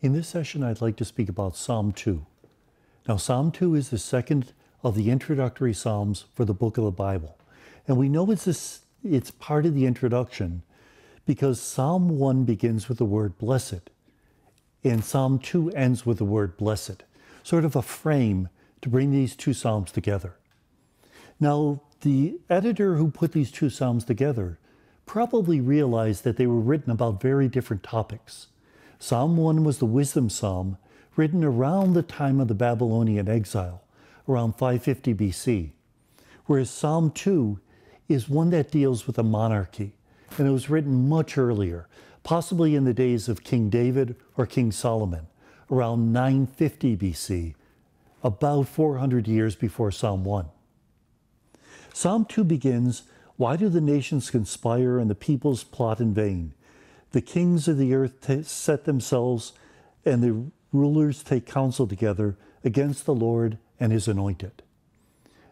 In this session, I'd like to speak about Psalm 2. Now, Psalm 2 is the second of the introductory Psalms for the book of the Bible. And we know it's part of the introduction because Psalm 1 begins with the word blessed, and Psalm 2 ends with the word blessed, sort of a frame to bring these two Psalms together. Now, the editor who put these two Psalms together probably realized that they were written about very different topics. Psalm 1 was the wisdom psalm written around the time of the Babylonian exile, around 550 BC, whereas Psalm 2 is one that deals with a monarchy, and it was written much earlier, possibly in the days of King David or King Solomon, around 950 BC, about 400 years before Psalm 1. Psalm 2 begins, "Why do the nations conspire and the peoples plot in vain? The kings of the earth set themselves, and the rulers take counsel together against the Lord and his anointed."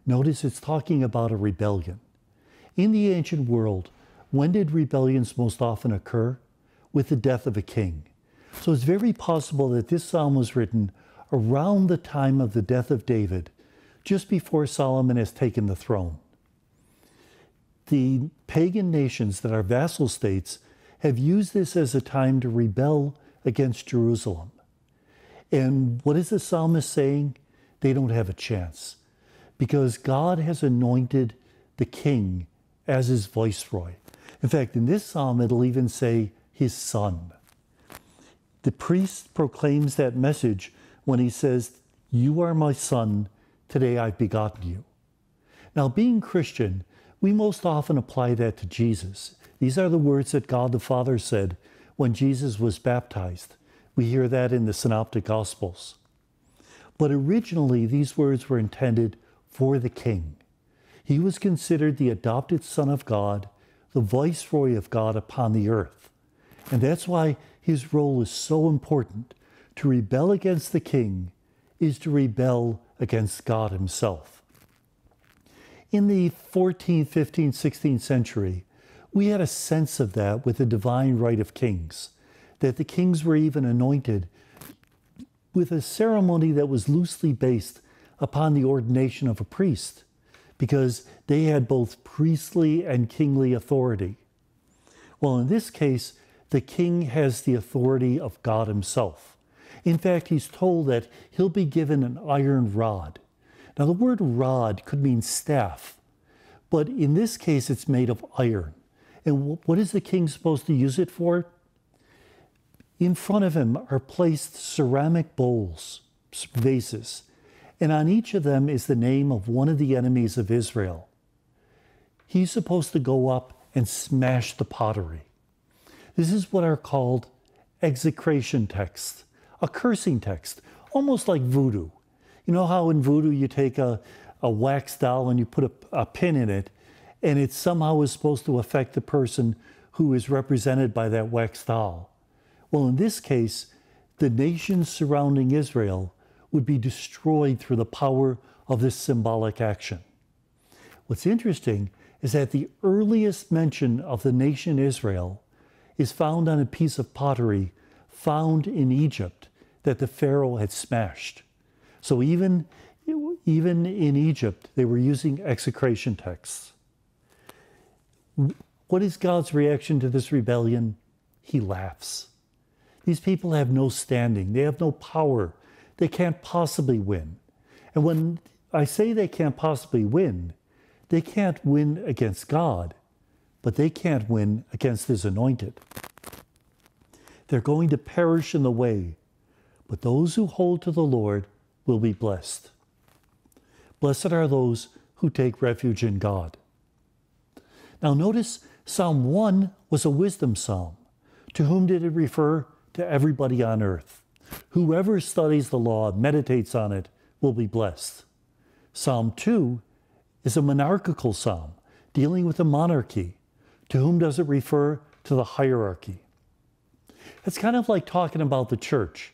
Notice it's talking about a rebellion. In the ancient world, when did rebellions most often occur? With the death of a king. So it's very possible that this psalm was written around the time of the death of David, just before Solomon has taken the throne. The pagan nations that are vassal states have used this as a time to rebel against Jerusalem. And what is the psalmist saying? They don't have a chance, because God has anointed the king as his viceroy. In fact, in this psalm, it'll even say his son. The priest proclaims that message when he says, "You are my son, today I've begotten you." Now, being Christian, we most often apply that to Jesus. These are the words that God the Father said when Jesus was baptized. We hear that in the Synoptic Gospels. But originally, these words were intended for the king. He was considered the adopted son of God, the viceroy of God upon the earth. And that's why his role is so important. To rebel against the king is to rebel against God himself. In the 14th, 15th, 16th century, we had a sense of that with the divine right of kings, that the kings were even anointed with a ceremony that was loosely based upon the ordination of a priest, because they had both priestly and kingly authority. Well, in this case, the king has the authority of God himself. In fact, he's told that he'll be given an iron rod. Now, the word rod could mean staff, but in this case, it's made of iron. And what is the king supposed to use it for? In front of him are placed ceramic bowls, vases, and on each of them is the name of one of the enemies of Israel. He's supposed to go up and smash the pottery. This is what are called execration texts, a cursing text, almost like voodoo. You know how in voodoo you take a wax doll and you put a pin in it, and it somehow is supposed to affect the person who is represented by that wax doll. Well, in this case, the nations surrounding Israel would be destroyed through the power of this symbolic action. What's interesting is that the earliest mention of the nation Israel is found on a piece of pottery found in Egypt that the Pharaoh had smashed. So even in Egypt, they were using execration texts. What is God's reaction to this rebellion? He laughs. These people have no standing. They have no power. They can't possibly win. And when I say they can't possibly win, they can't win against God, but they can't win against his anointed. They're going to perish in the way, but those who hold to the Lord will be blessed. Blessed are those who take refuge in God. Now notice, Psalm 1 was a wisdom psalm. To whom did it refer? To everybody on earth. Whoever studies the law, meditates on it, will be blessed. Psalm 2 is a monarchical psalm, dealing with a monarchy. To whom does it refer? To the hierarchy. It's kind of like talking about the church.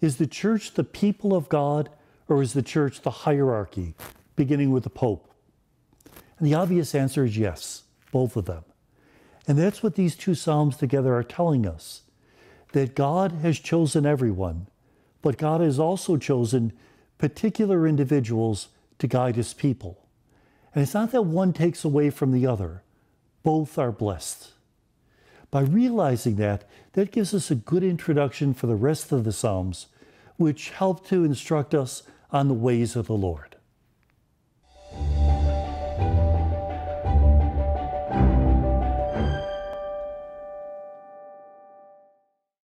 Is the church the people of God, or is the church the hierarchy, beginning with the Pope? And the obvious answer is yes, both of them. And that's what these two psalms together are telling us. that God has chosen everyone, but God has also chosen particular individuals to guide His people. And it's not that one takes away from the other. Both are blessed. By realizing that, that gives us a good introduction for the rest of the Psalms, which help to instruct us on the ways of the Lord.